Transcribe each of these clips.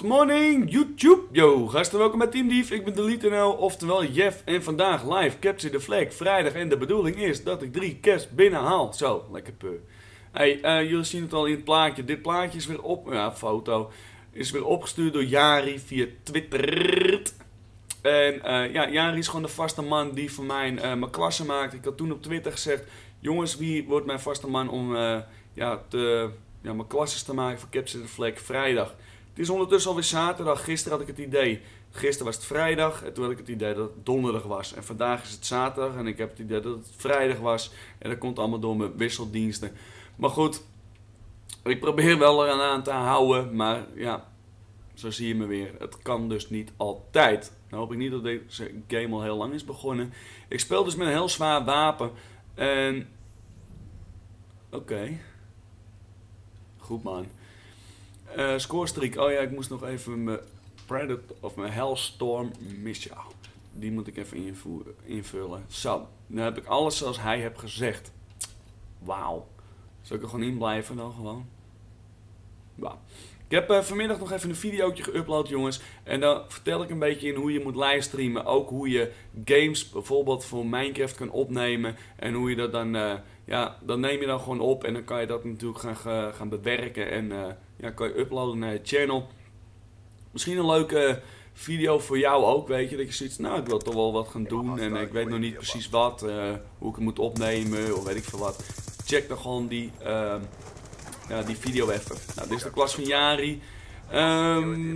Good morning YouTube! Yo, gasten, welkom bij Team Dief. Ik ben Delete.nl, oftewel Jeff. En vandaag live Capture the Flag, vrijdag. En de bedoeling is dat ik 3 caps binnenhaal. Zo, lekker peur. Hey, jullie zien het al in het plaatje. Dit plaatje is weer op... Ja, foto. Is weer opgestuurd door Jari via Twitter. En ja, Jari is gewoon de vaste man die voor mij mijn klasse maakt. Ik had toen op Twitter gezegd... Jongens, wie wordt mijn vaste man om mijn klasses te maken voor Capture the Flag vrijdag? Het is ondertussen alweer zaterdag. Gisteren had ik het idee. Gisteren was het vrijdag en toen had ik het idee dat het donderdag was. En vandaag is het zaterdag en ik heb het idee dat het vrijdag was. En dat komt allemaal door mijn wisseldiensten. Maar goed, ik probeer wel eraan aan te houden. Maar ja, zo zie je me weer. Het kan dus niet altijd. Nou hoop ik niet dat deze game al heel lang is begonnen. Ik speel dus met een heel zwaar wapen. En... Oké. Goed man. Scorestreak. Oh ja, ik moest nog even mijn Predator of mijn Hellstorm missie. Die moet ik even invullen. Zo, nu heb ik alles zoals hij heeft gezegd. Wauw. Zal ik er gewoon in blijven dan gewoon? Wauw. Ik heb vanmiddag nog even een videootje geüpload, jongens. En dan vertel ik een beetje in hoe je moet livestreamen. Ook hoe je games bijvoorbeeld voor Minecraft kan opnemen. En hoe je dat dan... dan neem je dan gewoon op. En dan kan je dat natuurlijk gaan bewerken. En kan je uploaden naar je channel. Misschien een leuke video voor jou ook, weet je. Dat je zoiets, nou, ik wil toch wel wat gaan doen. En ik weet nog niet precies wat. Hoe ik het moet opnemen, of weet ik veel wat. Check dan gewoon die... die video even. Nou, dit is de klas van Jari.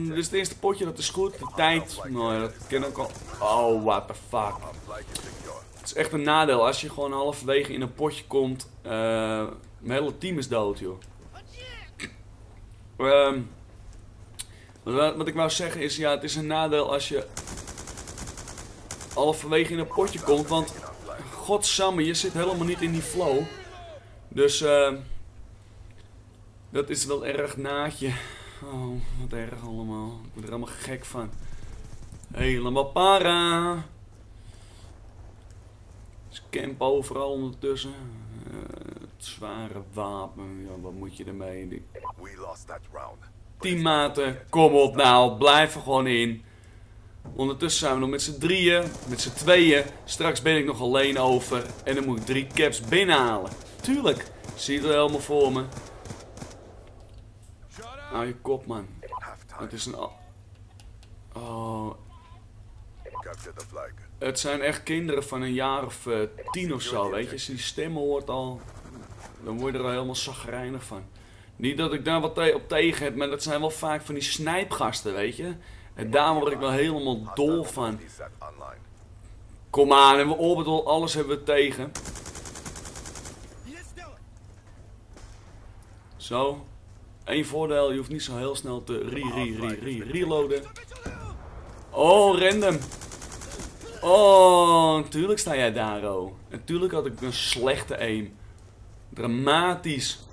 Dit is het eerste potje, dat is goed. De tijd, nou ja, dat ken ik al. Oh, what the fuck. Het is echt een nadeel als je gewoon halverwege in een potje komt. Mijn hele team is dood, joh. Wat ik wou zeggen is, ja, het is een nadeel als je halverwege in een potje komt. Want, godsamme, je zit helemaal niet in die flow. Dus, dat is wel erg naadje. Oh, wat erg allemaal. Ik word er helemaal gek van. Helemaal para. Er is camp overal ondertussen. Het zware wapen. Ja, wat moet je ermee? 10 maten. Kom op nou. Blijf er gewoon in. Ondertussen zijn we nog met z'n drieën. Met z'n tweeën. Straks ben ik nog alleen over. En dan moet ik 3 caps binnenhalen. Tuurlijk. Zie het er helemaal voor me. Hou je kop, man. Het is een... Oh. Het zijn echt kinderen van een jaar of 10 of zo, weet je. Als je die stemmen hoort al, dan word je er al helemaal chagrijnig van. Niet dat ik daar wat op tegen heb, maar dat zijn wel vaak van die snijpgasten, weet je. En daar word ik wel helemaal dol van. Kom aan, en we orbital, alles hebben we tegen. Zo. Eén voordeel, je hoeft niet zo heel snel te reloaden. Oh, random. Oh, natuurlijk sta jij daar, oh. Natuurlijk had ik een slechte aim. Dramatisch.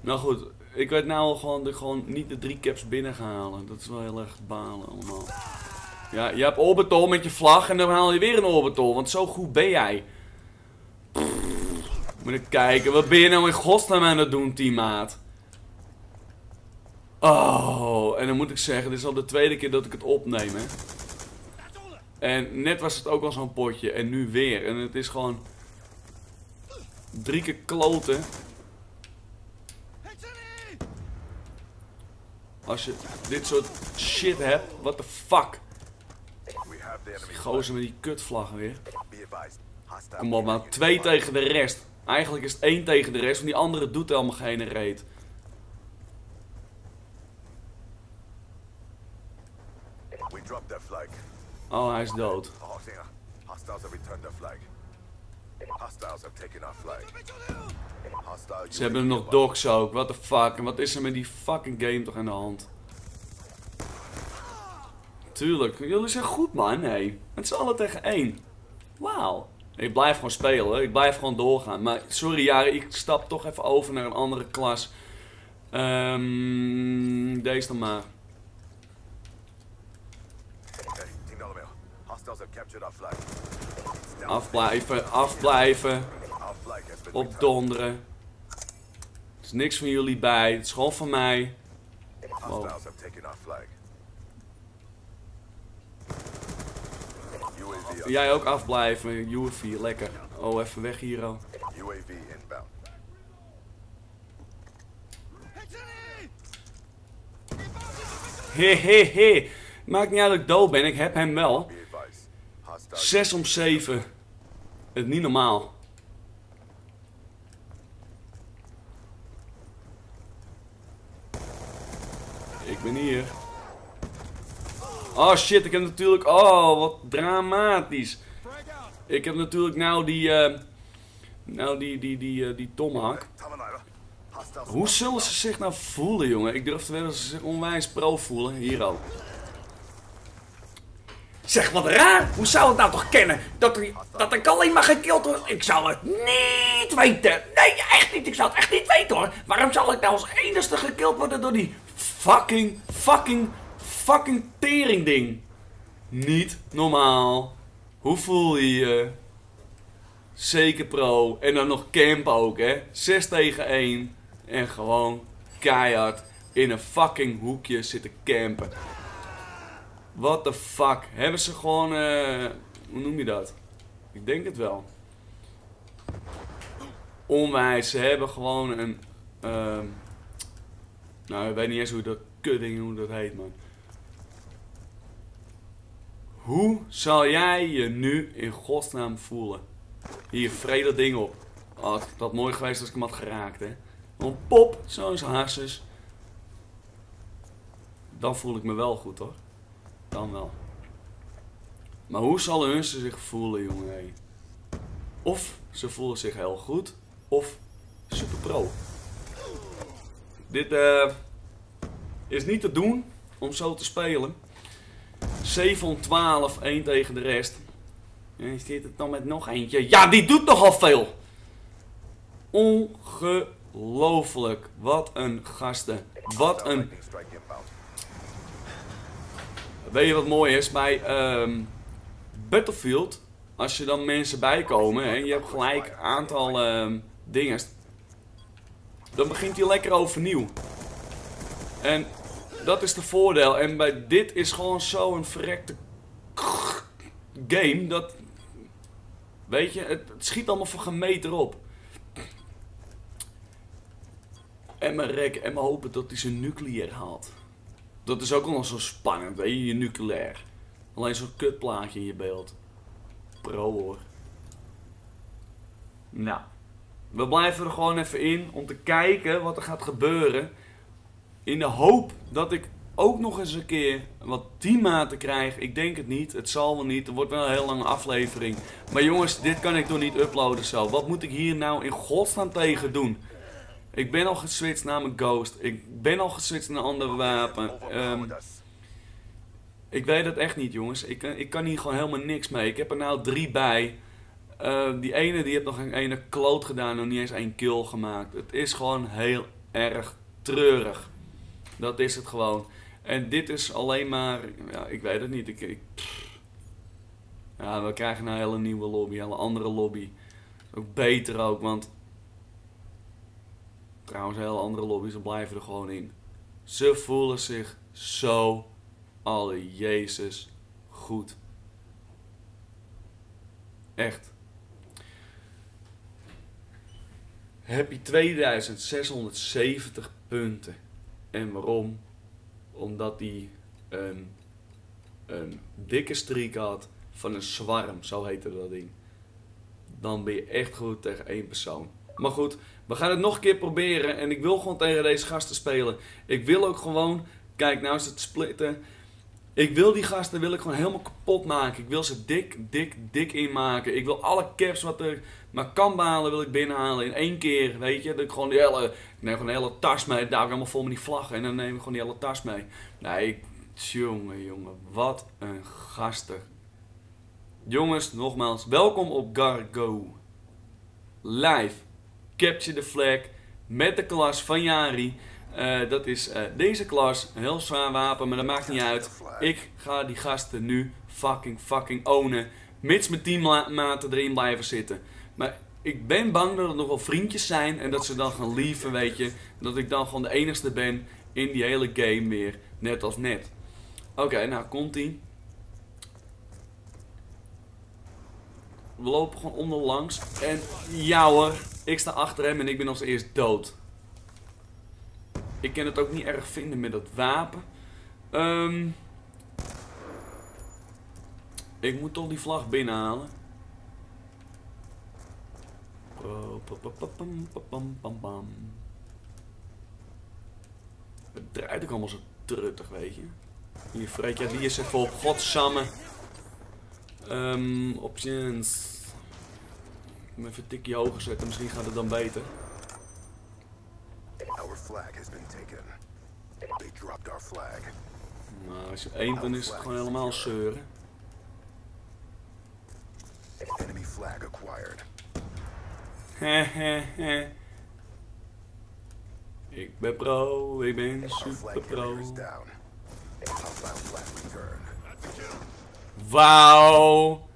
Nou goed, ik weet nou al gewoon dat ik gewoon niet de 3 caps binnen ga halen. Dat is wel heel erg balen allemaal. Ja, je hebt orbital met je vlag en dan haal je weer een orbital, want zo goed ben jij. Moet ik kijken, wat ben je nou in godsnaam aan het doen, teammaat? Oh, en dan moet ik zeggen, dit is al de tweede keer dat ik het opneem, hè. En net was het ook al zo'n potje, en nu weer. En het is gewoon... 3 keer kloten. Als je dit soort shit hebt, what the fuck. Die gozer met die kutvlag weer. Kom op, man. 2 tegen de rest. Eigenlijk is het 1 tegen de rest, want die andere doet helemaal geen reet. Oh, hij is dood. Ze hebben hem nog dogs ook, what the fuck. En wat is er met die fucking game toch aan de hand? Tuurlijk, jullie zijn goed, man, nee. Het is alle tegen 1. Wauw. Ik blijf gewoon spelen, ik blijf gewoon doorgaan. Maar sorry Jari, ik stap toch even over naar een andere klas. Deze dan maar. Afblijven, afblijven. Opdonderen. Er is niks van jullie bij, het is gewoon van mij. Wow. Jij ook afblijven, UAV, lekker. Oh, even weg hier al. UAV inbound. He. Maakt niet uit dat ik dood ben, ik heb hem wel. 6 om 7. Het is niet normaal. Ik ben hier. Oh shit, ik heb natuurlijk... Oh, wat dramatisch. Ik heb natuurlijk nou die... die tomahawk. Hoe zullen ze zich nou voelen, jongen? Ik durf te wedden dat ze zich onwijs pro voelen. Hier al. Zeg, wat raar! Hoe zou het nou toch kennen? Dat ik alleen maar gekild word? Ik zou het niet weten! Nee, echt niet! Ik zou het echt niet weten, hoor! Waarom zal ik nou als enigste gekild worden door die fucking teringding? Niet normaal. Hoe voel je je? Zeker pro. En dan nog camp ook, hè. 6 tegen 1. En gewoon keihard in een fucking hoekje zitten campen. What the fuck. Hebben ze gewoon... hoe noem je dat? Ik denk het wel. Onwijs. Ze hebben gewoon een... nou, ik weet niet eens hoe dat kudding, hoe dat heet, man. Hoe zal jij je nu in godsnaam voelen? Hier, vreet dat ding op. Oh, het had mooi geweest als ik hem had geraakt, hè. Een pop, zo is harses. Dan voel ik me wel goed, hoor. Dan wel. Maar hoe zal hun ze zich voelen, jongen? Hey? Of ze voelen zich heel goed, of super pro. Dit is niet te doen om zo te spelen. 7 om 12, 1 tegen de rest. En zit het dan met nog eentje? Ja, die doet nogal veel! Ongelooflijk. Wat een gasten. Wat een... Weet je wat mooi is? Bij Battlefield, als je dan mensen bijkomen en je hebt gelijk een aantal dingen, dan begint hij lekker overnieuw. En dat is de voordeel. En bij dit is gewoon zo'n verrekte game dat... Weet je, het schiet allemaal voor geen meter op. En me rekken en me hopen dat hij zijn nucleair haalt. Dat is ook nog zo spannend, weet je, je nucleair. Alleen zo'n kutplaatje in je beeld. Pro, hoor. Nou. We blijven er gewoon even in om te kijken wat er gaat gebeuren. In de hoop dat ik ook nog eens een keer wat teammaten krijg. Ik denk het niet, het zal wel niet. Er wordt wel een heel lange aflevering. Maar jongens, dit kan ik toch niet uploaden zo. Wat moet ik hier nou in godsnaam tegen doen? Ik ben al geswitcht naar mijn Ghost. Ik ben al geswitcht naar een ander wapen. Ik weet dat echt niet, jongens. Ik kan hier gewoon helemaal niks mee. Ik heb er nou 3 bij. Die ene die heeft nog een ene kloot gedaan. Nog niet eens 1 kill gemaakt. Het is gewoon heel erg treurig. Dat is het gewoon. En dit is alleen maar... Ja, ik weet het niet. Ja, we krijgen een hele nieuwe lobby. Een hele andere lobby. Ook beter ook, want... Trouwens, hele andere lobby's, ze blijven er gewoon in. Ze voelen zich zo, alle Jezus, goed. Echt. Heb je 2670 punten. En waarom? Omdat hij een dikke streak had van een zwarm, zo heette dat ding. Dan ben je echt goed tegen 1 persoon. Maar goed, we gaan het nog een keer proberen. En ik wil gewoon tegen deze gasten spelen. Ik wil ook gewoon... Kijk, nou is het splitten. Ik wil die gasten gewoon helemaal kapot maken. Ik wil ze dik inmaken. Ik wil alle caps wat er maar kan behalen, wil ik binnenhalen. In 1 keer, weet je. Dat ik gewoon die hele... Ik neem gewoon een hele tas mee. Daar heb ik allemaal vol met die vlaggen. En dan neem ik gewoon die hele tas mee. Nee, jongen. Wat een gasten. Jongens, nogmaals. Welkom op Gargo. Live. Capture the Flag met de klas van Jari. Dat is deze klas. Een heel zwaar wapen, maar dat maakt niet uit. Ik ga die gasten nu fucking ownen. Mits mijn teammaten erin blijven zitten. Maar ik ben bang dat er nog wel vriendjes zijn en dat ze dan gaan lieven, weet je. Dat ik dan gewoon de enigste ben in die hele game weer. Net als net. Oké, nou komt ie. We lopen gewoon onderlangs. En ja hoor, ik sta achter hem en ik ben als eerst dood. Ik kan het ook niet erg vinden met dat wapen. Ik moet toch die vlag binnenhalen. Het draait ook allemaal zo truttig, weet je. Hier, Freekja, die is even op. Godsamme. Options. Even een tikje hoger zetten, misschien gaat het dan beter. Our flag has been taken. They dropped our flag. Nou, als je één dan is het gewoon helemaal zeuren. Enemy flag acquired. Hehehe. Ik ben pro, ik ben super pro. Wauw!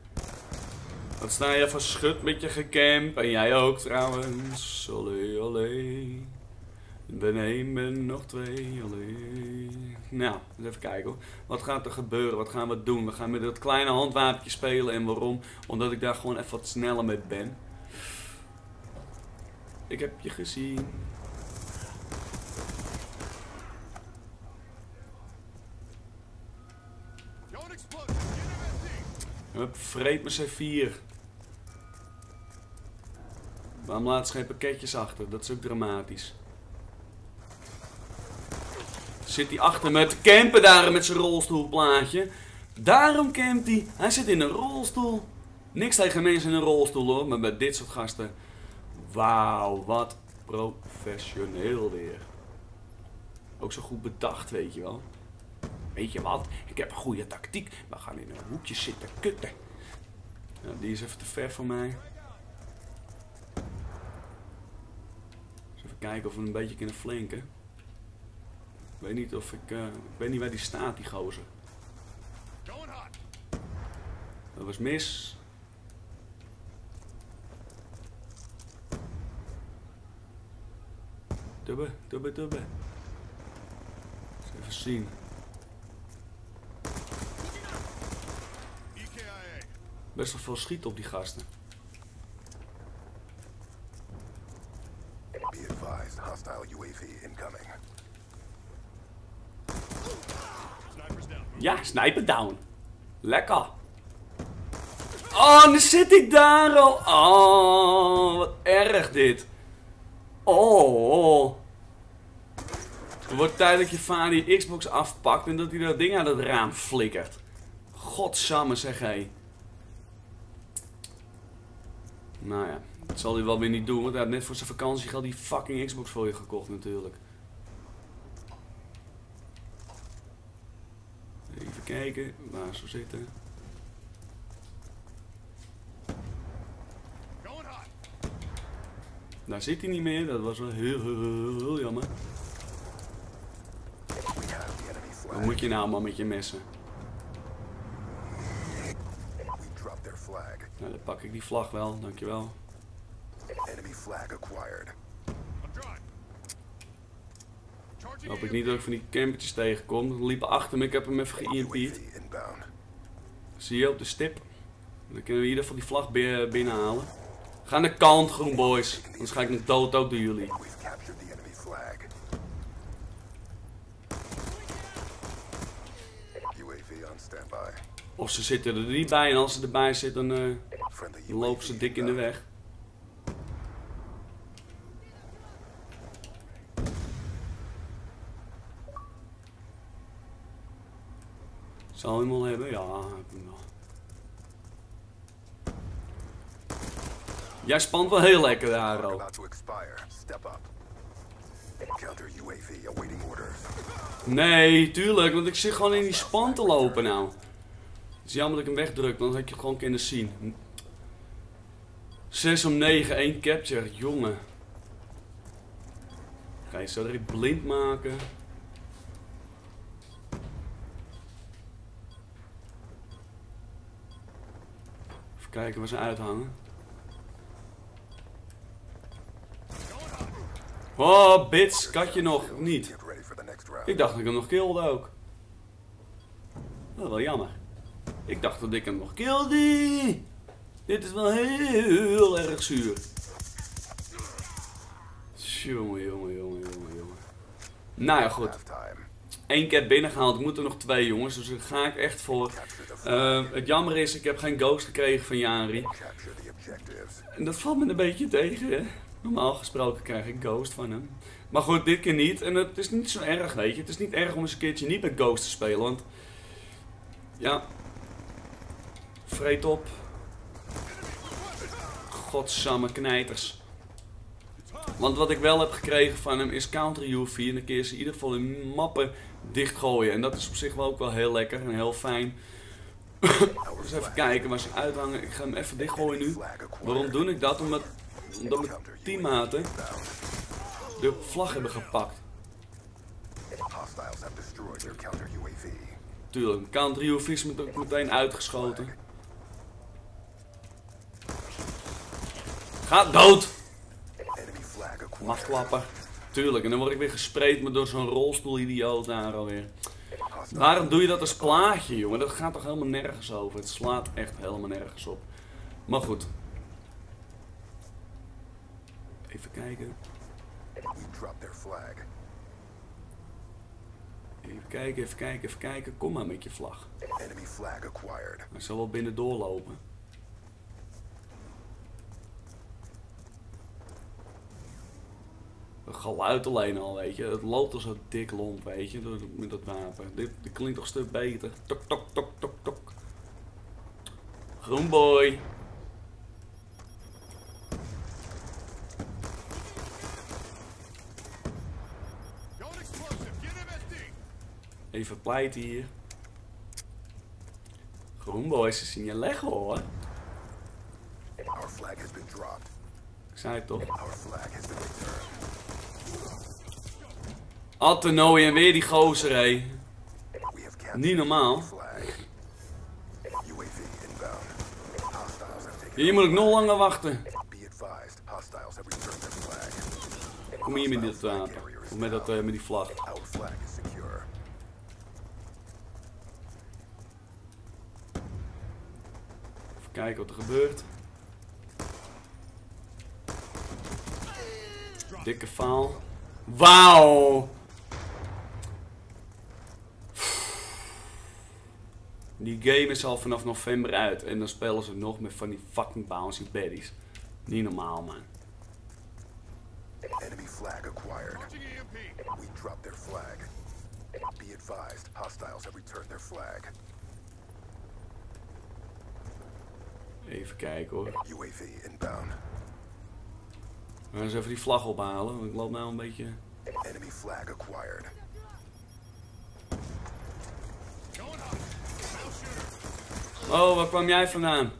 Wat sta je verschut met je gecamp? En jij ook trouwens. Olé, olé. Ben 1, ben nog 2, olé. Nou, even kijken hoor. Wat gaat er gebeuren? Wat gaan we doen? We gaan met dat kleine handwapentje spelen. En waarom? Omdat ik daar gewoon even wat sneller mee ben. Ik heb je gezien. Hup, vreet mijn C4. Waarom laat ze geen pakketjes achter? Dat is ook dramatisch. Zit hij achter me te campen daar met zijn rolstoelplaatje. Daarom campt hij. Hij zit in een rolstoel. Niks tegen mensen in een rolstoel hoor. Maar bij dit soort gasten. Wauw, wat professioneel weer. Ook zo goed bedacht, weet je wel. Weet je wat? Ik heb een goede tactiek. We gaan in een hoekje zitten kutten. Nou, die is even te ver voor mij. Dus even kijken of we een beetje kunnen flinken. Ik weet niet of ik... ik weet niet waar die staat, die gozer. Dat was mis. Dubbe, dubbe, dubbe. Even zien. Best wel veel schiet op die gasten. Be advised, hostile UAV incoming. Ja, sniper down. Lekker. Oh, nu zit ik daar al. Oh, wat erg dit. Oh. Het wordt tijd dat je vader die Xbox afpakt en dat hij dat ding aan het raam flikkert. Godsamme, zeg hij. Nou ja, dat zal hij wel weer niet doen, want hij had net voor zijn vakantiegeld die fucking Xbox voor je gekocht natuurlijk. Even kijken waar ze zitten. Daar zit hij niet meer, dat was wel heel jammer. Wat moet je nou man met je messen? Nou, dan pak ik die vlag wel, dankjewel. Hoop ik niet dat ik van die campertjes tegenkom. Die liepen achter me, ik heb hem even geïMP'd. Zie je op de stip? Dan kunnen we in ieder geval die vlag binnenhalen. Ga aan de kant, groen boys. Anders ga ik nog dood ook door jullie. Of ze zitten er niet bij en als ze erbij zitten, dan lopen ze dik in de weg. Zal hem al hebben? Ja, heb hem nog. Jij spant wel heel lekker daar, ook. Nee, tuurlijk, want ik zit gewoon in die span te lopen nou. Het is jammer dat ik hem wegdruk, dan had je gewoon kunnen zien. 6 om 9, 1 capture, jongen. Ga je zo direct blind maken. Even kijken waar ze uithangen. Oh, bits, katje nog, of niet? Ik dacht dat ik hem nog kilde ook. Dat is wel jammer. Ik dacht dat ik hem nog kilde. Dit is wel heel erg zuur. Jongen. Nou ja, goed. 1 cat binnengehaald. Ik moet er nog 2, jongens. Dus daar ga ik echt voor. Het jammer is, ik heb geen ghost gekregen van Jari. En dat valt me een beetje tegen, hè? Normaal gesproken krijg ik ghost van hem. Maar goed, dit keer niet. En het is niet zo erg, weet je. Het is niet erg om eens een keertje niet met ghost te spelen. Want, ja. Vreet op. Godsamme knijters. Want wat ik wel heb gekregen van hem is Counter-Uffi. En dan kun je ze in ieder geval in mappen dichtgooien. En dat is op zich wel ook wel heel lekker en heel fijn. Dus even kijken waar ze uithangen. Ik ga hem even dichtgooien nu. Waarom doe ik dat? Omdat mijn teammaten de vlag hebben gepakt. Tuurlijk, Counter-Uffi is meteen uitgeschoten. Ga dood! Machtklapper. Tuurlijk, en dan word ik weer gespreid maar door zo'n rolstoelidioot daar alweer. Waarom doe je dat als plaatje, jongen? Dat gaat toch helemaal nergens over? Het slaat echt helemaal nergens op. Maar goed. Even kijken. Even kijken. Kom maar met je vlag. Ik zal wel binnen doorlopen. Geluid alleen al, weet je. Het loopt al zo dik lomp, weet je, met dat wapen. Dit klinkt toch een stuk beter. Tok, tok, tok, tok, tok. Groenboy. Even pleiten hier. Groenboy, ze zien je leggen, hoor. Ik zei het toch. Attenooi en weer die gozer, hé. Niet normaal. Hier moet ik nog langer wachten. Kom hier met dit wapen. Of met die vlag. Even kijken wat er gebeurt. Dikke faal. Wauw! Die game is al vanaf november uit en dan spelen ze nog met van die fucking bouncy baddies. Niet normaal, man. Enemy flag acquired. We dropped their flag. Be advised, hostiles have returned their flag. Even kijken, hoor. UAV inbound. We gaan eens even die vlag ophalen, want ik loop nou een beetje... Enemy flag acquired. Oh, waar kwam jij vandaan?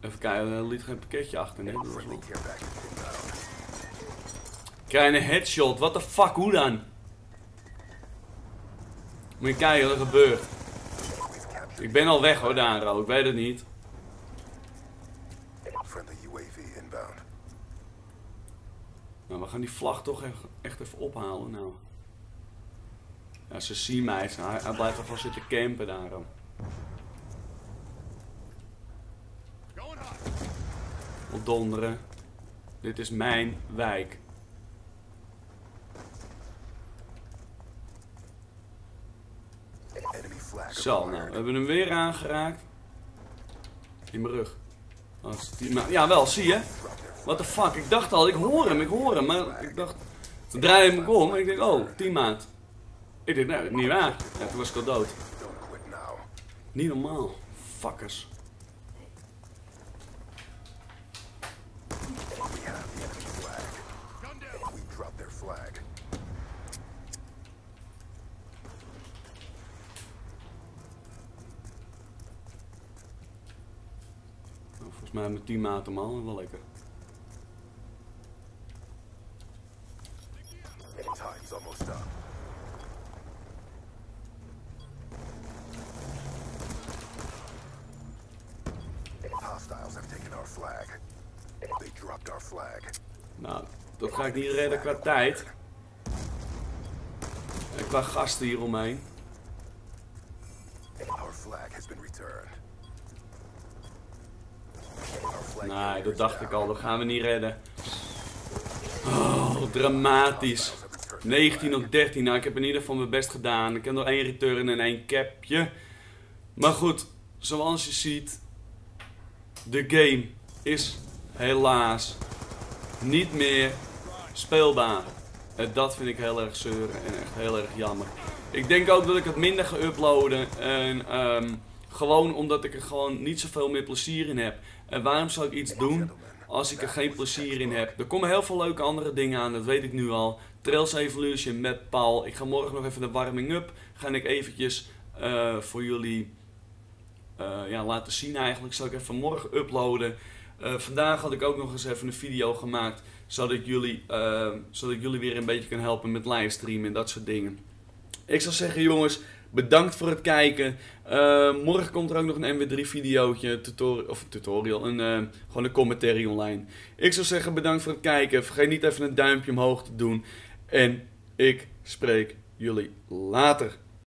Even kijken, er liet geen pakketje achter, nee. Krijg een headshot, what the fuck, hoe dan? Moet je kijken wat er gebeurt. Ik ben al weg, hoor, Daro, ik weet het niet. Nou, we gaan die vlag toch echt even ophalen, nou. Ja, ze zien mij, hij blijft toch wel zitten campen, Daro. Opdonderen. Dit is mijn wijk. Zo, nou, we hebben hem weer aangeraakt. In mijn rug. Ja, wel, zie je? What the fuck, ik dacht al, ik hoor hem, maar ik dacht... Toen draaide ik me om en ik denk, oh, teammaat. Ik denk, nou, niet waar. Ja, toen was ik al dood. Niet normaal, fuckers. Maar met die maten, man, wel lekker. Nou, dat ga ik niet redden qua tijd. En qua gasten hieromheen. Nee, dat dacht ik al. Dat gaan we niet redden. Oh, dramatisch. 19 op 13. Nou, ik heb in ieder geval mijn best gedaan. Ik heb nog 1 return en 1 capje. Maar goed, zoals je ziet, de game is helaas niet meer speelbaar. En dat vind ik heel erg zeuren en echt heel erg jammer. Ik denk ook dat ik het minder ga uploaden. En gewoon omdat ik er gewoon niet zoveel meer plezier in heb. En waarom zou ik iets doen als ik er geen plezier in heb? Er komen heel veel leuke andere dingen aan, dat weet ik nu al. Trails evolution met Paul. Ik ga morgen nog even de warming up. Ga ik eventjes voor jullie ja, laten zien eigenlijk. Zal ik even morgen uploaden. Vandaag had ik ook nog eens even een video gemaakt. Zodat ik jullie weer een beetje kan helpen met livestreamen en dat soort dingen. Ik zou zeggen jongens, bedankt voor het kijken. Morgen komt er ook nog een MW3 videootje, tutorial, gewoon een commentary online. Ik zou zeggen bedankt voor het kijken. Vergeet niet even een duimpje omhoog te doen. En ik spreek jullie later.